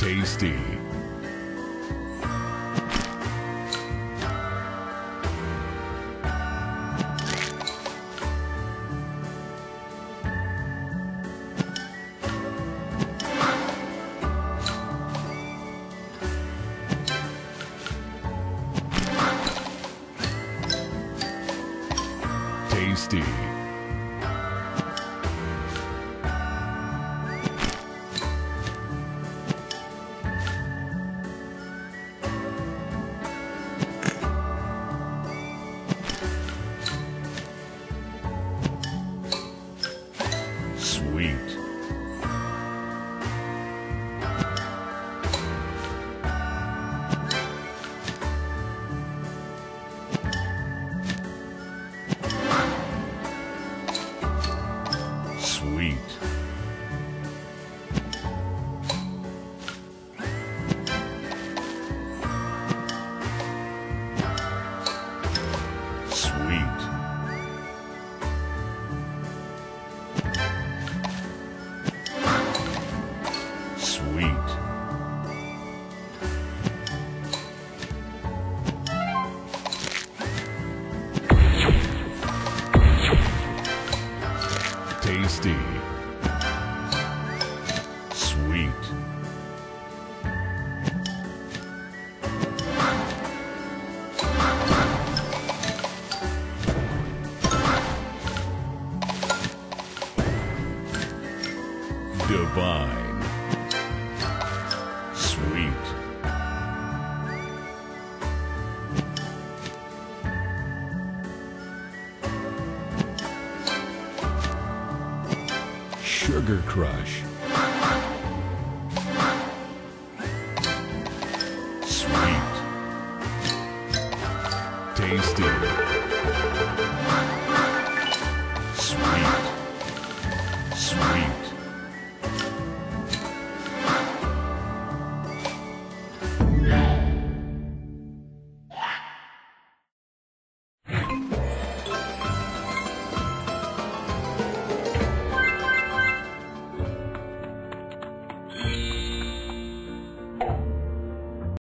tasty. Tasty. Sweet. Sweet. Sweet. Sweet. Tasty. Sweet. Divine. Sweet. Sugar Crush. Sweet. Tasty. Sweet. Sweet.